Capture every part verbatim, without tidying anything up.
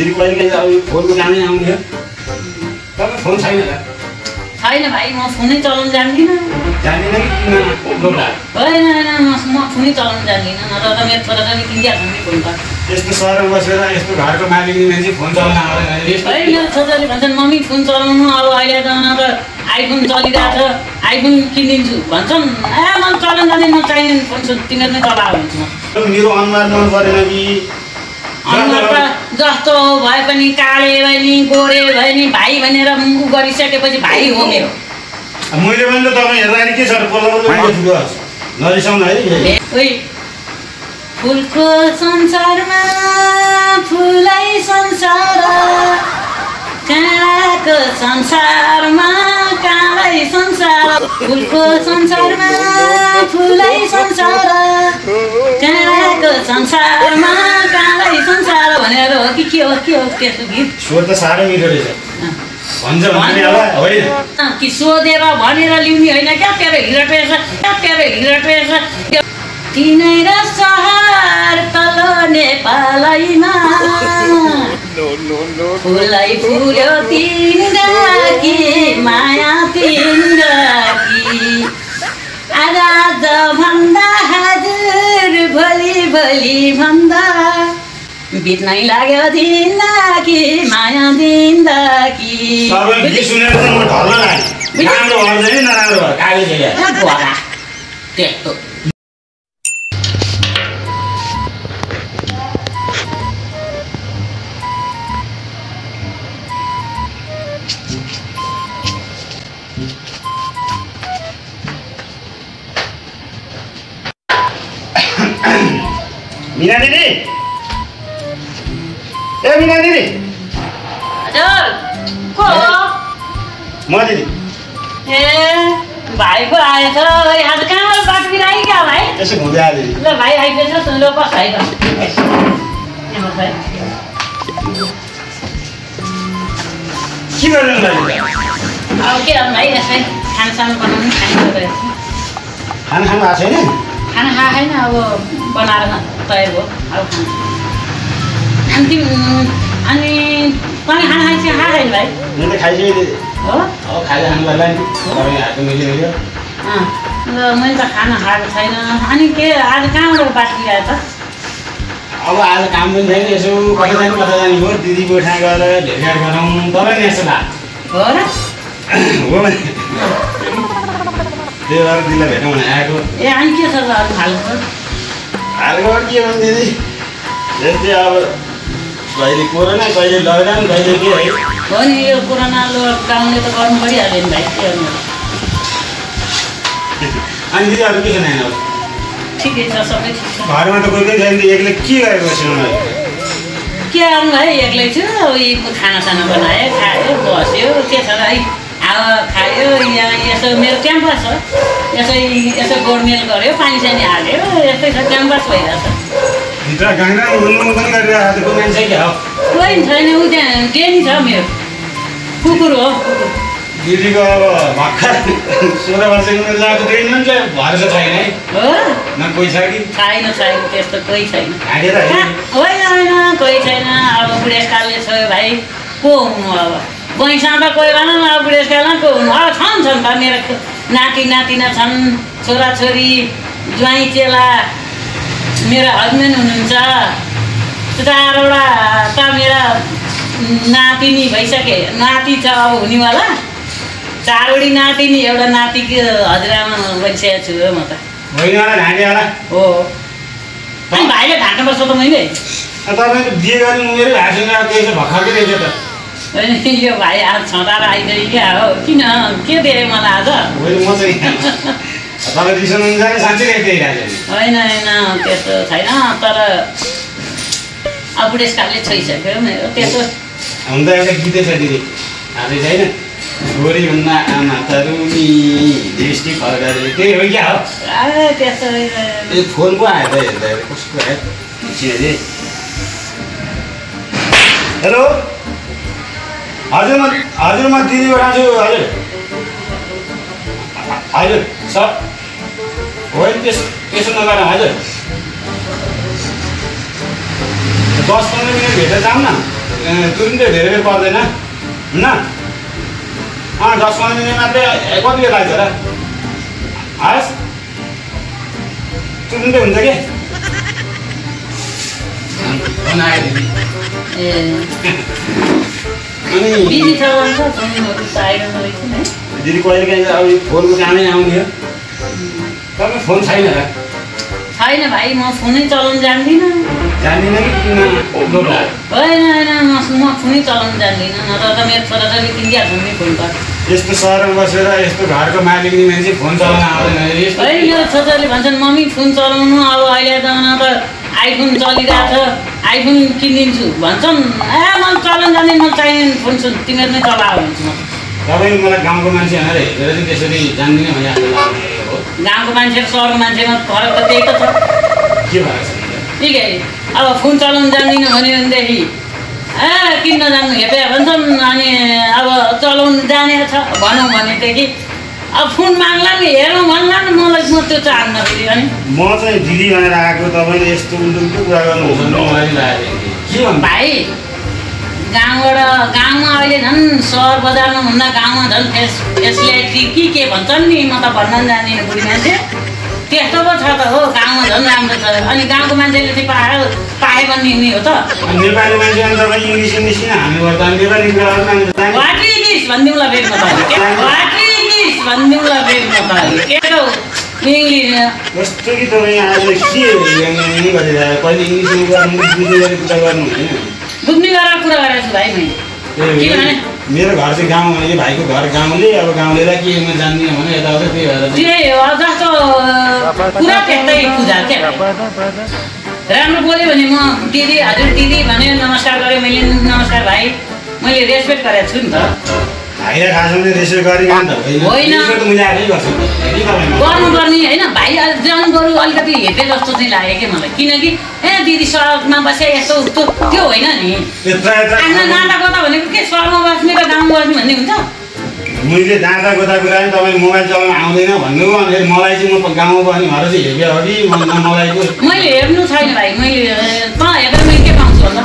दिदी मैले के फोनको काम नै आउँछ तर फोन छैन र छैन भाइ म फोनै चलाउन जान्दिन जान्दिन किन होला हैन हैन म फोनै चलाउन जान्दिन र त मेरो छोराले नि किन जान्दिन फोन त यस्तो सहरमा बसेर यस्तो घरको मालिकले मान्छे फोन चलाउन आउँदैन है मेरो छोराले भन्छन् मम्मी फोन चलाउनु अब अहिले त न त आइफोन चलिराछ आइफोन किनिदिन्छु भन्छन् ए म चलाउन जान्दिन म चाहिन फोन तिमीले नै चलाउ हुन्छ मेरो अनुहार मन परेन कि अनुहार जस्तो भए पनि काले भए नि गोरे भए नि भाइ भनेर मुगु गरिसकेपछि भाइ हो मेरो मैले पनि त तपाईँ हेर्दाखेरि के छ पल्लो पल्लो नरिसाउनु है ओइ फुलको संसारमा फुलै संसार काँडाको संसारमा काँडै संसार फुलको संसारमा फुलै संसार काँडाको संसारमा संसार भनेर हो कि के हो के हो त्यस्तो गीत स्वर त साह्रै मिठो रहेछ भन्छ भन्ने होला हैन कि सोधेर भनेर लिउनी हैन क्या तेरो हिरटेछ क्या तेरो हिरटेछ तिनै र सहर तलो नेपालैमा नो नो नो फुलै फुल्यो तिन्दाकी माया तिन्दाकी आज आज भन्दा हजुर भोलि भोलि भन्दा बित्नै लाग्यो दिनकी माया दिनकी सबै गीत सुनेर त म ढल्न लाग्यो राम्रो भर्दैन नराम्रो भर काली छैन भरा त्यस्तो मिना दिदी ए मिना दिदी हजुर को म दिदी ए भाइ को आएछ आज कहाँबाट बाटो बिराइ क्या भाइ त्यसो घुम्दै आ दिदी ल भाइ आइपेछ सुन ल बस आइ बस ए बस भाइ के गर्नु भयो अब के गर्नु भाइ यसै खाना सानो बनाउनु खाइन्छ त खाना खानु आ छैन खाना खा हैन अब बनाएर तयार हो अब खाना अनि अनि पनि खाना खाइछ खाएन भाइ मैले खाइछ हो अब खाइ हामीलाई लाइन तपाईँ हातमा मिल्यो अँ ल मैले त खाना खाएको छैन अनि के आज कहाँबाट बाटो आयो त अब आज काम पनि छैन यसो कतै जानु कतै जानु हो दिदी गोठा गएर भेटघाट गराउँ तपाईँ नि यसो लाग्छ हो र हो त्यही भएर दिदीलाई भेटौँ भने आएको ए अनि के छ त अरू हालको हालको के हो दिदी यस्तै अब कहिले कोरोना कहिले लकडाउन कहिले के है हो नि यो कोरोना लकडाउनले त गर्नु परिहाल्यो नि भाइ के गर्नु अनि दिदी अरू के छैन अब ठिकै छ सबै ठिक छ घरमा त कोही कोही छैन एक्लै के गरेको बस्नु के गर्नु भाइ एक्लै छु यही खाना साना बनायो खायो बस्यो के छ भाइ हावा खायो यहाँ यसो मेरो क्याम्पस छ यसो यसो गोडमेल गऱ्यो पानी सानी हाल्यो यस्तै छ क्याम्पस भइरहेछ भित्र गाङ्गा उल्लुङ पनि गरिरहेको को मान्छे के हो कोही छैन उ त्यहाँ डेनी छ मेरो कुकुर हो दिदीको अब भर्खर सोह्र वर्षको उमेरको डेनी मान्छे भरोसा छैन है हो न कोही छ कि छैन छैन त्यस्तो कोही छैन हाँडेर है होइन होइन कोही छैन अब बुढेसकालले छ भाइ को हुनु अब पैसामा कोही भएन अब बुढेसकालमा को हुनु अब छन् छन् त मेरो नाति नातिना छन् छोराछोरी ज्वाइँ चेला मेरा हस्बेन्ड हुनुहुन्छ चारवटा त मेरा नातिनी भइसके नाति छ अब हुनेवाला चारवटी नातिनी एउटा नातिको हजुरआमा बनिसकेको छु म त होइन ढाँटेवाला हो अनि भाइले ढाँट्नुपर्छ त मैले तपाईँको बिहे गर्ने उमेरै हाँसिरहेको भर्खरकै रहेछ त होइन यो भाइ आज छँटाएर आइदियो क्या हो किन के दिए मलाई आज होइन म चाहिँ तपाईँ रिसन हुन्छ साँच्चै राखेको होइन होइन त्यस्तो छैन तर अब बुढेसकालले छोइसक्यो मेरो त्यस्तो हुन त एउटा गीतै छ दिदी हालै छैन छोरी भन्दा आमा तरुनी दृष्टि फर्काले त्यही हो क्या हो ए त्यस्तो ए फोन पो आयो त हेर्दा कसको आयो चिने हेलो हजुर म हजुर म दिदीबाट आउँछु हजुर हजुर सर होइन त्यसो त्यसो नगर हजुर दस पन्ध्र मिनट भेटेर जाऊँ न तुरंत डेरे कर देना ना। हाँ दस पंद्रह दिन में एक बार दिया लाइट है आज तुरंत बन जाएगा ना ये नहीं बीजी चावल का तुमने नोटिस साइड में रखी है जिरी कोई क्या जाओ फोन को क्या नहीं आऊंगी तब मैं फोन साइड में छैन भाइ म फोनै चलाउन जान्दिन जान्दिन कि किन ओलो हैन हैन म फोनै चलाउन जान्दिन नत्र त मेरो छोरा त निकिन्छ नि फोन त यस्तो शहरमा बसेर यस्तो घरको मालिकले मान्छे फोन चलाउन आउँदैन यस्तो हैन यो छोराले भन्छन् मम्मी फोन चलाउनु अब अहिले त न त आइफोन चलिराछ आइफोन किनिदिन्छु भन्छन् ए म चलाउन जान्दिन म चाहिँ फोन तिमीले नै चलाउ भन्छु म तपाईले मलाई गाउँको मान्छे हैन रे हेरेर चाहिँ त्यसरी जान्दिन भने आफूलाई गाँव को मान्छे सहरको मान्छेमा फरक त त्यही त छ के भन्छ ठीक है। अब फोन चलाउन जान्दिन भन्यो भनेदेखि ए किन्न जान्नु हेपे भन्छन् अनि अब चलाउन जाने छ भनौँ भनेदेखि अब फोन माग्ला नि हेरौँ भन्ला नि मलाई म त्यो चाहन्न फेरि अनि म चाहिँ दिदी भनेर आएको तपाईले यस्तो उल्टो कुरा गर्नु हुँदैन मलाई लाग्यो के भन्छ भाइ गाउँबाट गाउँमा अहिले झन् सहर बजारमा भन्दा गाउँमा झन् फेस फेसिलिटी के के भन्छन् नि म त भन्न जान्दिनँ बुढी मान्छे त्यस्तो पो छ त हो गाउँमा झन् राम्रो छ अनि गाउँको मान्छेले चाहिँ पायो पाए भन्ने नि हो त नेपाली मान्छे अनि तपाईँ इङ्ग्लिस इङ्ग्लिस हामी गर्दा नेपाली कुरा गर्दा वाट इज भन्दिउँला फेरि म त वाट इज भन्दिउँला फेरि म त के त इङ्ग्लिस जस्तो कि तपाईँ आज के नि गरिरहेको पहिले इङ्ग्लिस गर्नु बुझ्दै कुरा गर्नु हुँदैन बुझ्ने गरेर कुरा गरेछु भाइ मैले किनभने मेरो घर चाहिँ गाउँ हो भाइको घर गाउँले अब गाउँलेलाई के म जान्दिनँ भने यताउता त्यही भएर त्यही हो जस्तो कुरा त्यस्तै पूजा के राम्रो बोल्यो भने म दिदी हजुर दिदी भने नमस्कार गरेँ मैले नमस्कार भाइ मैले रेस्पेक्ट गरेको छु नि त भाइलाई खासमा रेस्पेक्ट गरेको नि त होइन गर्नुपर्ने होइन भाइ जान बरु अलिकति हेर्दै जस्तो चाहिँ लाग्यो कि मलाई किनकि ए दिदी सहरमा बसे यस्तो उस्तो त्यो होइन नि आफ्नो दाँदागोता भनेको के सहरमा बस्ने र गाउँमा बस्ने भन्ने हुन्छ मैले दाँदागोता कुरा नि तपाईँ मोबाइल चलाउन आउँदैन भन्नु अनि मलाई चाहिँ म गाउँमा बस्ने भएर चाहिँ हेर्यो अघि मलाई मैले हेर्नु छैन भाइ मैले त हेरेर मैले के पाउँछु होला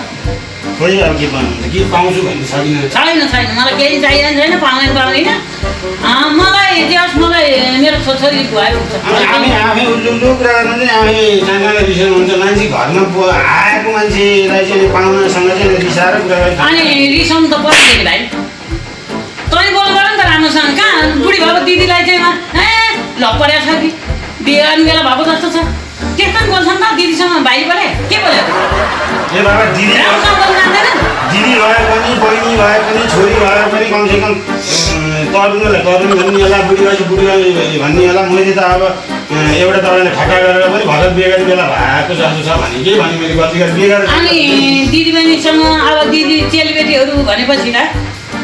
खोइ अब के भन्नुहुन्छ के पाउँछु भन्ने छैन छैन छैन मलाई केही चाहिँदैन छैन पाउँदैन पाउँदैन मलाई इतिहास मलाई मेरो छोरी भुवायो हामी आफै उल्लुङ्गो कुरा गर्नु चाहिँ हामी नाना रिसन हुन्छ मान्छे घरमा आएको मान्छेलाई चाहिँ पाहुनासँग चाहिँ रिसाएर कुरा गर्छ अनि रिसन त पर्दैन भाइ तै बोल गर नि त राम्रोसँग कहाँ बुढी बाबु दिदीलाई चाहिँ ए लपड्या छ कि बिहान बेला भएको जस्तो छ त्यस्तो नि बोल्छन् त दिदीसँग भाइ बोले के बोले ए बाबा दिदी दिदी भए पनि बहिनी भए पनि छोरी भए पनि कमसेकम तरुणलाई तरुण भन्ने होला बुढीलाई बुढीलाई भन्ने होला मैले त अब एउटा तपाईँले ठट्टा गरेर पनि भरत बेगर बेला भएको जस्तो छ भने के भने मैले गल्ती गरेँ बेगर अनि दिदीबहिनीसँग अब दिदी चेलीबेटीहरू भनेपछि त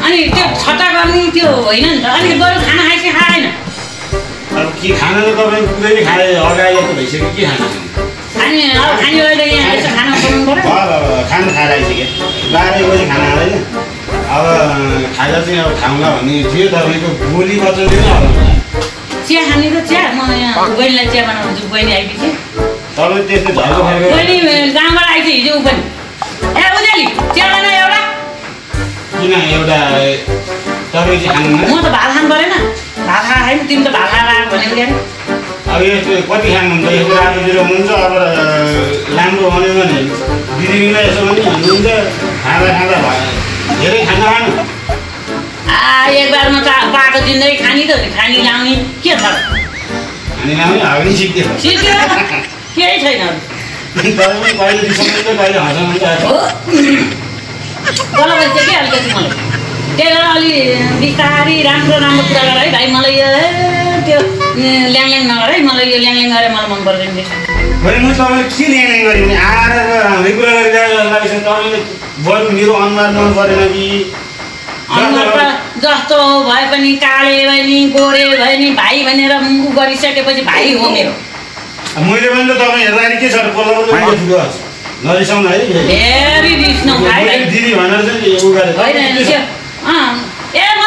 अनि त्यो ठट्टा गर्ने त्यो होइन नि त अनि बरु खाना खाएपछि खाएन अब के खाना त तपाईँ कुनै खाए अगाडि यस्तो भइसक्यो के खाना अनि अब खाने बेला यहाँ यसो खाना बनाउनु पर्यो खाना खाएर आइसक्यो बाह्र बजी खाना हाल्दैन अब खाजा चाहिँ अब खाउँला भन्ने थियो तपाईँको बोली बच्चा चाहिँ चिया खाने त चिया म यहाँ बहिनीलाई चिया बनाउँछु बहिनी आइपुग्यो तपाईँ त्यस्तो झर्को फर्को बहिनी गाउँबाट आइसक्यो हिजो ऊ पनि ए उजेली चिया खाना एउटा किन एउटा तपाईँ चाहिँ खानु म त भात खानु परेन भात खाएर खाएँ तिमी त भात खाएर आयो भनेको क्या अब यस्तो कति खानुहुन्छ यस्तो रातोतिर हुनुहुन्छ अब राम्रो भन्यो भने दिदीबहिनीलाई यसो पनि भन्नुहुन्छ खाँदा खाँदा भयो धेरै खाना खानु आ एक बारमा त पाएको जिन्दगी खानी त खानी लाउने के छ खानी लाउने हामी सिक्यो सिक्यो केही छैन तपाईँ कहिले रिसाउनुहुन्छ कहिले हँसाउनुहुन्छ मलाई भन्छ कि अलिकति मलाई त्यही भएर अलि बिस्तारै राम्रो राम्रो कुरा गर है भाइ मलाई त्यो ल्याङल्याङ नगर है मलाई यो ल्याङल्याङ गरेर मलाई मन पर्दैन भने म तपाईँ के ल्याङल्याङ गरेँ भने आएर राम्रै कुरा गरिरहेको तपाईँले बरु मेरो अनुहार मन परेन कि अनुहार त जस्तो भए पनि काले भए नि गोरे भए नि भाइ भनेर उ गरिसकेपछि भाइ हो मेरो मैले पनि त तपाईँ हेर्दाखेरि के छ पल्लो नरिसाउनु है भेरी रिस्नु भाइ दिदी भनेर चाहिँ उ गरेँ होइन ए म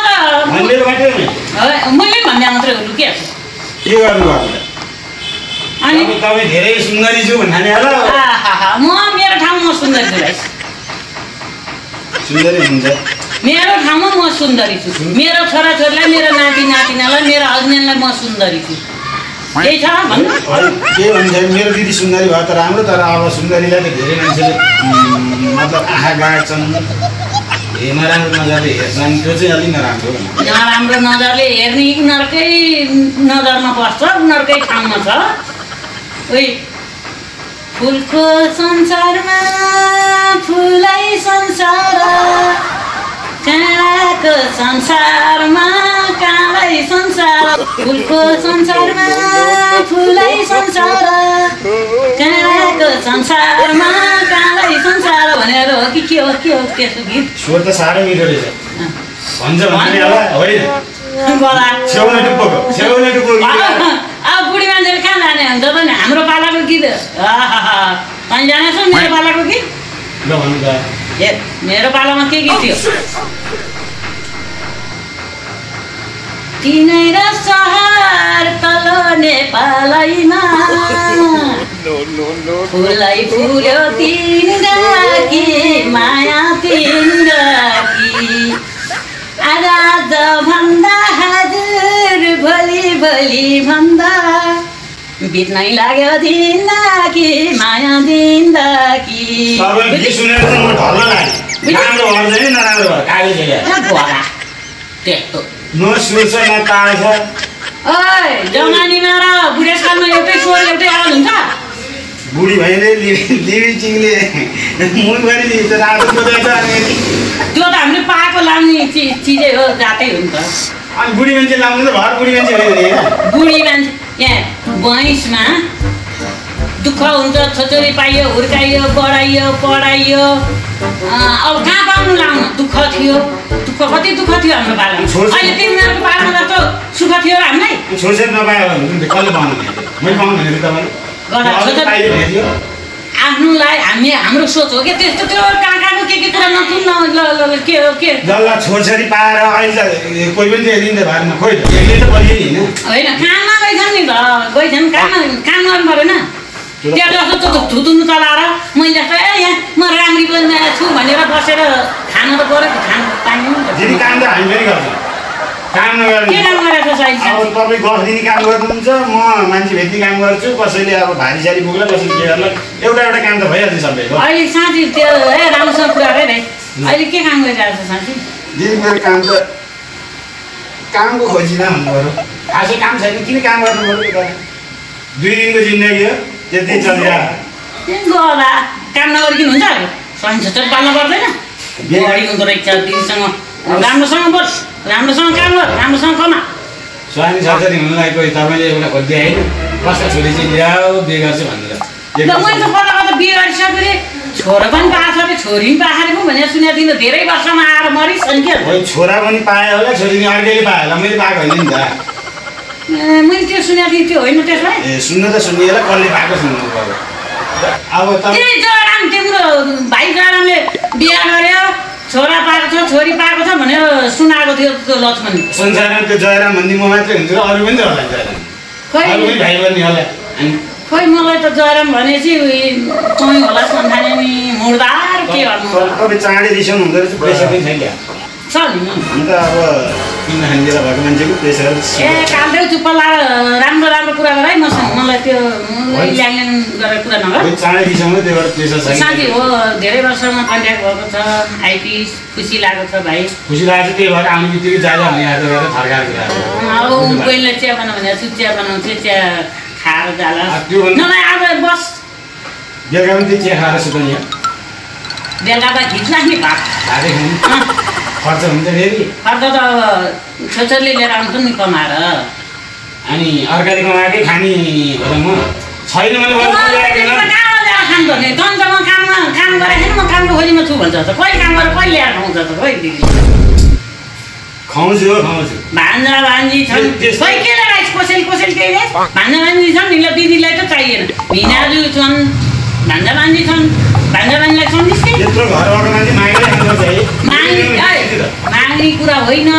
त मैले भन्ने मात्रै हो लुकिहाल्छु के गर्नु भएको अनि तपाईँ धेरै सुन्दरी छु भन्नाले होला म मेरो ठाउँमा सुन्दरी छु भाइ सुंदरी सुंदर मेरा ठाउँमा म सुन्दरी छु मेरो छोराछोरीलाई मेरो नाति नातिनालाई मेरो हस्बेन्डलाई म सुन्दरी छु के छ भन्नु के भन्छ मेरो दिदी सुन्दरी भए त राम्रो तर अब सुन्दरीलाई त धेरै मान्छेले मतलब आहा गाड्छन् ए नराम्रो नजरले हेर्छन् त्यो चाहिँ अलि नराम्रो नराम्रो नजरले हेर्ने उनीहरुकै नजरमा बस्छ उनीहरुकै ठाउँमा छ ओइ फूलको संसारमा फूलै संसार काँडाको संसारमा काँडै संसार फूलको संसारमा फूलै संसार काँडाको संसारमा काँडै संसार भनेर हो कि के हो के हो त्यसको गीत स्वर त सारै मिठो रहेछ भन्छ भन्ने होला होइन गला छेउले टुप्पोको छेउले टुप्पोको अब बुढी मान्छेले कहाँ जाने हुन्छ त हाम्रो पालाको गीत आहा तँ जानेछौ मेरो पालाको गीत ल भन्नु त ये मेरो पालामा के गीत थियो तिनै र सहर तलो नेपालैमा नो नो नो फुलै फुल्यो तिन्दाकी माया तिन्दाकी आज आज भन्दा हजुर भोलि भोलि भन्दा बित्नै लाग्यो दिन्दाकी माया दिन्दाकी सबै गीत सुनेर त म ढल्न लाग्यो राम्रो भन्दैन नराम्रो कागज छैन भोला त्यस्तो नो सुन्छ न ताल छ ओइ जमानीमा र बुढेसकालमा एउटै स्वर एउटै आवाज हुन्छ बुढी भइले लिभिङले मुलभरि त राम्रो खोज्छ अनि त्यो त हामीले पाएको लाउने चीजै हो जातै हुन्छ अनि बुढी मान्छे लाउनु त भर बुढी मान्छे हो नि बुढी मान्छे यहाँ भैँसमा दुःख हुन्छ छोचोरी पाइयो हुर्काइयो बढाइयो पढाइयो अब कहाँ पाउनु लाउनु दुःख थियो दुःख कति दुःख थियो हाम्रो पालामा अहिले तिमीहरूको पालामा जस्तो सुख थियो हामीलाई छोचेर नपायो भने कसले पाउनु मैले पाउनु भनेको तपाईँ गडा छोचेर पाइयो भने आफ्नोलाई हामी हाम्रो सोच हो के त्यस्तो त्यो कहाँ कहाँको के के कुरा नकिन्न ल ल के हो के जल्ला छोचेरी पाएर अहिले कोही पनि देख्दिन त बारमा खोइ त्यसले त बलियो नि हैन काममा गइछन् नि त गइछन् काममा काम गर्नु पर्यो न त्यो जस्तो त थुतुनु चलाएर मैले जस्तो ए यहाँ म राम्री बन्ने छु भनेर बसेर खान त गरे खान पाइनु दिदी काम त हामी पनि गर्छौँ काम नगर्नु के काम गरेछ साइज अब तपाई गर्दिनी काम गर्नुहुन्छ म मान्छे भेट्ने काम गर्छु कसैले अब भारी सारी बोक्ला कसैले के गर्ला एउटा एउटा काम त भइहाल्छ सबै अहिले साँच्चै त्यो ए राम्रोसँग कुरा गरे नि अहिले के काम गरिरहेछ साँच्चै दिदी मेरो काम त कामको खोजिना भन्नु पर्यो खासै काम छैन किन काम गर्नु पर्यो दुई दिनको जिन्दगी हो त्यति चल्या गला काम नगरिकन हुन्छ सन्चर पाल्न पर्दैन बेगरी हुँदो रहेछ दिदीसँग राम्रोसँग बस राम्रोसँग काम गर राम्रोसँग कमा स्वामी ससुरी हुनुलाई कोही तपाईले एउटा खोज्दै हैन कसको छोरी चाहिँ ल्याऊ बिहे गर्छु भनेर ल मैले त कता कता बिहे गरिसकेँ छोरा पनि पाछ रे छोरी पनि पाखेको भनेर सुने दिन धेरै वर्षमा आएर मरिसन् के हो छोरा पनि पाए होला छोरी नि अर्कैले पाए होला मैले पाएको हैन नि त मैले त्यो सुने थिएँ त्यो होइन त्यसलाई ए सुन्नु त सुनिएला कसले भएको सुन्नु पर्यो अब त तिमी जराम तिम्रो भाइ जरामले बिहे गर्यो छोरा पाएको छ छोरी पाएको छ भनेर सुनाएको थियो त्यो लक्ष्मणले संसारमा त्यो जराम भन्ने म मात्रै हुन्छ र अरु पनि त होला जराम खै अरु पनि भाइ भन्ने होला खै मलाई त जराम भनेसी कोही होला सन्धाने नि मुर्दार के भन्नु तपाईँ चाँडै रिसाउनु हुँदो रहेछ पैसा पनि छैन चल नि त अब किन हान्दिरा भएको मान्छेको प्रेसर ए कामले चुप लाएर राम्रो राम्रो कुरा गरे मसँग मलाई त्यो ल्याङल्याङ गरेर कुरा नगर चाँडै बिसँग त्यो भएर प्रेसर छैन साथी हो धेरै वर्षमा कन्ट्याक्ट भएको छ आइपी खुसी लागेको छ भाइ खुसी लागेको छ त्यही भएर आउने बित्तिकै जाला भने आज गएर थर्का कुरा अब कोइले चिया बनाउनु भने चिया बनाउँछ चिया खाएर जाला नभए आज बस बेलुका पनि त्यो चिया खाएर सुत्नु यहाँ बेलुका त खिच्ला नि भात खाँदै हुनु खर्च हुन्छ फेरि खर्च त छोचरले लिएर आउँछ नि कमाएर अनि अर्काले कमाएकै खाने हो त म छैन मैले भन्ने तन्त म काममा काम गरेको म कामको खोजीमा छु भन्छ त कहिले काम गरेर कहिले ल्याएर खुवाउँछ त खोइ दिदी खुवाउँछु हो खुवाउँछु भान्जा भान्जी छन् खै केले राइस कसैले कसैले के रे भान्जा भान्जी छन् नि ल दिदीलाई त चाहिएन भिनाजु छन् भान्जा भान्जी छन् भान्जा भान्जीलाई सम्झिस् के यत्रो घर अगाडि मान्छे मागेर खान्छ है माग्ने कुरा होइन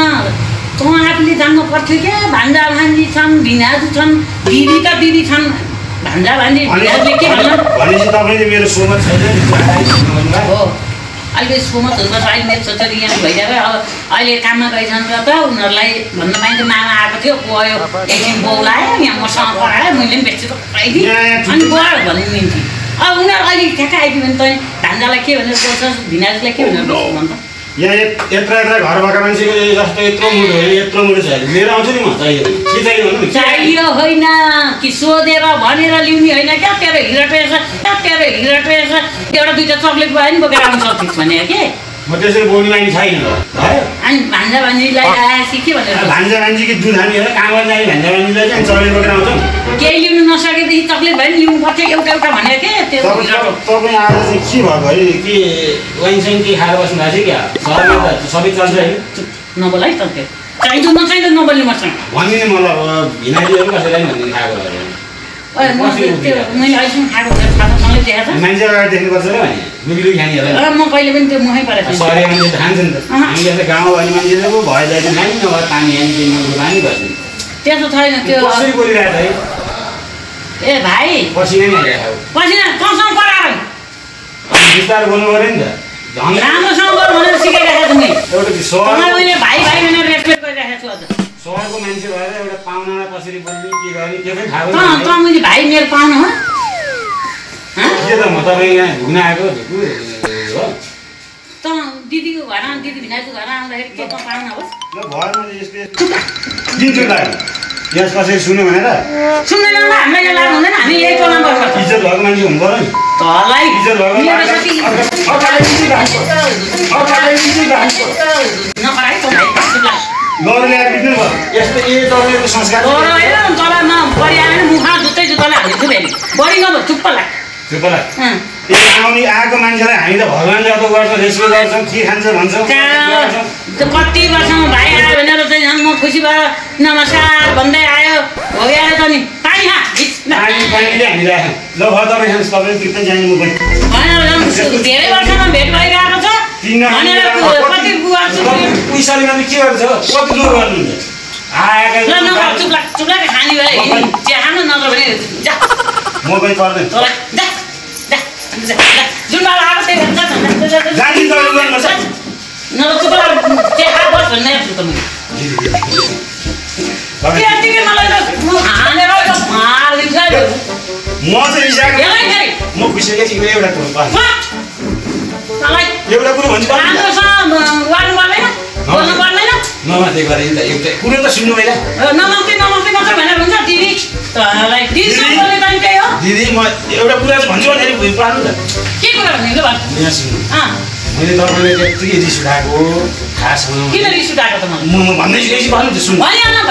त आफूले जान्नु पर्थ्यो क्या भान्जा भान्जी छन् भिनाजु छन् दिदी त दिदी छन् भान्जा भान्जी भिनाजुले के भन्छन् भनेपछि तपाईले मेरो सोमा छैन हो अलग स्कूल में तुम बस अलग नेट सोचा दिया ना भाई जावे अलग काम में कहीं जान रहा था उन्हर लाई बंदा मैं तो नाना आप थे वो आयो एक दिन बोला है या मौसम पर आया मुझे बेचते तो आई थी अनबार बनी नहीं थी अब उन्हर अलग क्या कहीं भी तो तांजा लगे बने कोसा दिनाज लगे बने या ये इतना इतना घर बाका में से जस्ट इतना मूड है इतना मूड चाहिए मेरा आंसू नहीं मारता ये कि चाहिए ना चाहिए होय ना किसो देवा भनेर लिउनी हैन के तेरे हिरा पेस के तेरे हिरा पेस एउटा दुईटा चकलेट भयो नि बोकेर आउन सक्छिस् भने के म त्यसरी बोल्नु लागि छैन अनि भान्जा भान्जीलाई आए सिके भनेर भान्जा भान्जीकी दुधानी हो काम गर्ने भान्जा भान्जीलाई चाहिँ चकलेट बोकेर आउँछौ के लिउनु नसकेदेखि चकलेट भयो नि लिउनु पर्थ्यो एउटा एउटा भनेर के त्यो तपाईँ आज चाहिँ के भयो भाइ के वाइन चाहिँ के खाएर बस्नु भएको छ के सबै चल्छ हैन नबोलाइ त के चाहिँदो नचाहिँदो नबोल्नु पर्छ भन्ने मलाई भिनाइदियो कसैलाई भन्ने खाएको होला ओइ म त्यो मैले अहिलेसम्म खाएको खानासँगै देखेको छ मान्छेलाई देख्नु पर्छ र भने लुगिलु खानीहरु अ म कहिले पनि त्यो मुखै परेछ सरे मान्छे खान्छ नि त हामीले त गाउँ अनि मान्छेले पो भए जाति खाइन नभए पानी हानि दिनु पानी गर्छ त्यसो छैन त्यो कसरी बोलिराछ है ए भाइ पसिनै नगेको पसिना कमसँग पराउ बिस्तार बोल्नु पर्यो नि त राम्रोसँग गर भनेर सिकाइराखेको छु नि एउटा सर मैले भाइ भाइ भनेर रेस्पेक्ट गरिराखेको छु अझ सरको मान्छे भएर एउटा पाउनालाई कसरी बोल्नु के गर्ने के पनि थाहा छैन त त मैले भाइ मेरो पाउना हो ह के त म तपाईँ यहाँ घुम्न आएको भिकु हो त दिदीको घरमा दिदी भिनाको घरमा आउँदाखेरि के त पाउना हो ल भर मैले यसले दिन्छु त यस कसरी सुन्नु भनेर सुन्दैन न हामीलाई लाग्नु हुँदैन हामी यही पाउना गर्छ इज्जत भएको मान्छे हुनुपर्छ नि तलाई इज्जत भएको मेरो साथी अगाडि दिन्छु अगाडि दिन्छु नपराइ त भाइ गौरव यार कितने बार ये तो ये तो ये तो संस्कार गौरव यार तोला ना बड़ी आने मुहार जुते जुतला हमें तो देनी बड़ी ना चुप्पा लाए चुप्पा लाए हम्म ये आनोनी आग मान चला हमें तो भगवान जातो गार्ड तो रेशमी गार्ड तो की हंसर हंसर तो पति बस हम भाई आए बने रहते हैं हम खुशी बार नमस्कार बंदे आए हो यार तो नहीं पानी हाँ पानी पानी ले हमें लाए लो बहुत और हम स्टॉपेज कितने जाएंगे मुंबई भाई हम तेरे पति बुआ पैसा लिने के गर्छ कति दूर गर्नु आएका ल न चुप लाग चुप लाग खानी भए त्यो खानु नत्र भने जा म पनि पर्दैन तला जा जा जुन बाबा आबो त्यो जान्छ जाति जडु गर्न सक्छ न चुप लाग त्यो खा बस भन्ने त म के तिमी मलाई हानेर मार दिन्छ म चाहिँ इसाक म खुसीले तिमीले एउटा टोल पास एउटा कुरो भन्छु राम्रो छ वार्नु पर्दैन बोल्नु पर्दैन नमाते गरे नि त एउटा कुरो त सुन्नु हैन नमाते नमाते मात्र भनेर हुन्छ दिदी तलाई दिदी बोल्ने त के हो दिदी म एउटा कुरा भन्छु भने भुइ पार्नु त के कुरा भन्ने ल भन् यहाँ सुन्नु अ मैले तपाईले त्यति रिस उठाएको खास हो किन रिस उठाएको त म म भन्दै छु भन्नु त सुन्नु भएन न त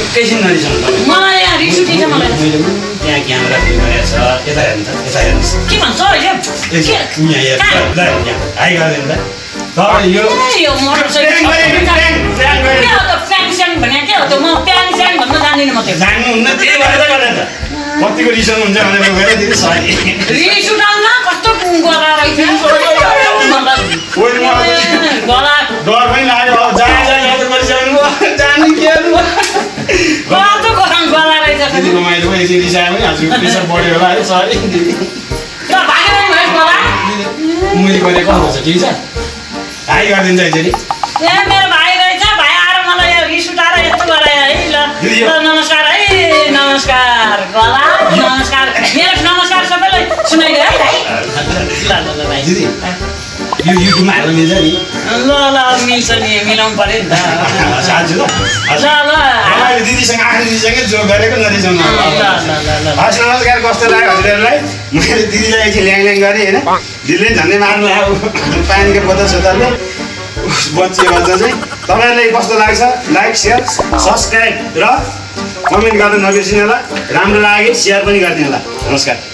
एकैछिन नरिस मलाई यहाँ रिस उठेछ मलाई यहाँ क्यामेरा फिल्मया छ यता हेर्नु त यता हेर्नु के भन्छ हैन के यहाँ यहाँ हाई गर्दैन त तर यो यो मोटरसाइकल के हो त फ्याङस्याङ भन्या के हो त म फ्याङस्याङ भन्न जान्दिन म त जान्नु हुन्न त्यही भएर गर्दैन त कतिको रिसन हुन्छ भनेर गएर दिदी सही रिस उठाउन कस्तो गरा रहिछ ओइ म गला डर पनि लाग्यो अब जा जा यता गरिसक्नु जान्नु के हो दिदी मलाई पनि यसरी रिसायो नि हजुर प्रेसर बढ्यो होला है सरी दिदी ल भागे भयो होला मैले गरेको हुन्छ ठीक छ हाई गर्दिन्छ यसरी ए मेरो भाइ रहेछ भाइ आएर मलाई यो रिस उठाएर यस्तो गरायो है ल नमस्कार है नमस्कार गला नमस्कार मेरो नमस्कार सबैलाई सुनाइदियो है भाइ ल ल भाइ दिदी यो युट्युबमा हाल्नु मिल्छ नि ल ल मिल्छ नि मिलाउनु पर्यो नि त साझु ल ल ल हामी दिदीसँग आफै दिदीसँग जो गरेको नरिसाउनु ल ल ल हस् नमस्कार कस्तो लाग्यो हजुरहरुलाई मैले दिदीलाई एकछिन ल्याङल्याङ गरे हैन दिदीले झन्डै मार्नु लाग्यो पानीको बोतल सोतलले बच्चे बच्चा चाहिँ तपाईहरुलाई कस्तो लाग्छ लाइक शेयर सब्स्क्राइब र कमेन्ट गर्न नबिर्सिनु होला राम्रो लाग्यो शेयर पनि गरिदिनु होला नमस्कार।